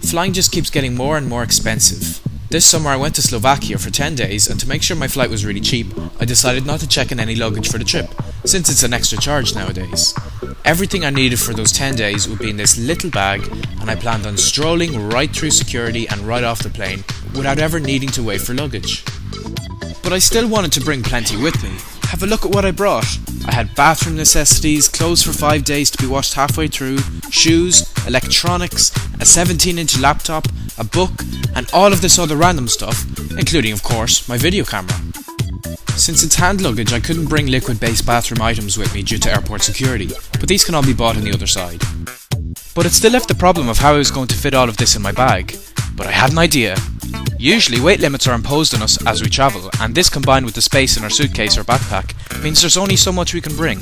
Flying just keeps getting more and more expensive. This summer I went to Slovakia for 10 days and to make sure my flight was really cheap, I decided not to check in any luggage for the trip, since it's an extra charge nowadays. Everything I needed for those 10 days would be in this little bag, and I planned on strolling right through security and right off the plane without ever needing to wait for luggage. But I still wanted to bring plenty with me. Have a look at what I brought. I had bathroom necessities, clothes for 5 days to be washed halfway through, shoes, electronics, a 17-inch laptop, a book, and all of this other random stuff, including of course my video camera. Since it's hand luggage I couldn't bring liquid-based bathroom items with me due to airport security, but these can all be bought on the other side. But it still left the problem of how I was going to fit all of this in my bag, but I had an idea. Usually weight limits are imposed on us as we travel, and this combined with the space in our suitcase or backpack means there's only so much we can bring.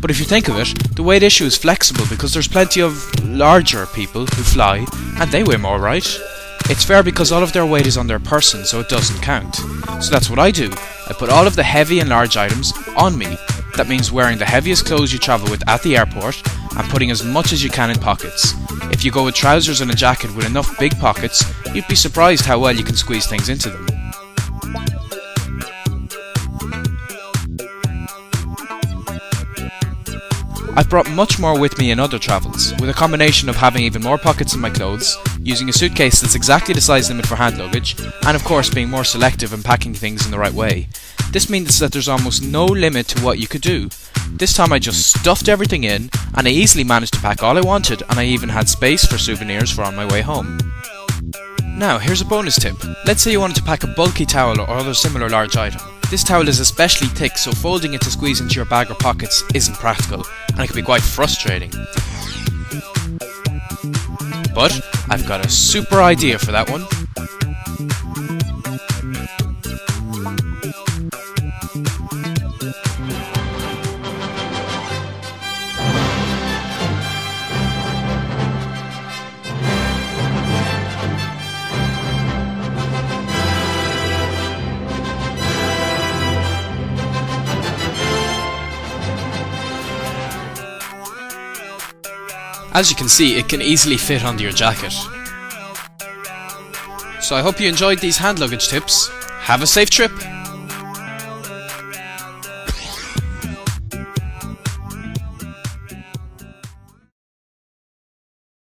But if you think of it, the weight issue is flexible because there's plenty of larger people who fly and they weigh more, right? It's fair because all of their weight is on their person, so it doesn't count. So that's what I do. I put all of the heavy and large items on me. That means wearing the heaviest clothes you travel with at the airport and putting as much as you can in pockets. If you go with trousers and a jacket with enough big pockets, you'd be surprised how well you can squeeze things into them. I've brought much more with me in other travels, with a combination of having even more pockets in my clothes, using a suitcase that's exactly the size limit for hand luggage, and of course being more selective and packing things in the right way. This means that there's almost no limit to what you could do. This time I just stuffed everything in, and I easily managed to pack all I wanted, and I even had space for souvenirs for on my way home. Now here's a bonus tip. Let's say you wanted to pack a bulky towel or other similar large item. This towel is especially thick, so folding it to squeeze into your bag or pockets isn't practical, and it can be quite frustrating. But I've got a super idea for that one. As you can see, it can easily fit under your jacket. So I hope you enjoyed these hand luggage tips. Have a safe trip!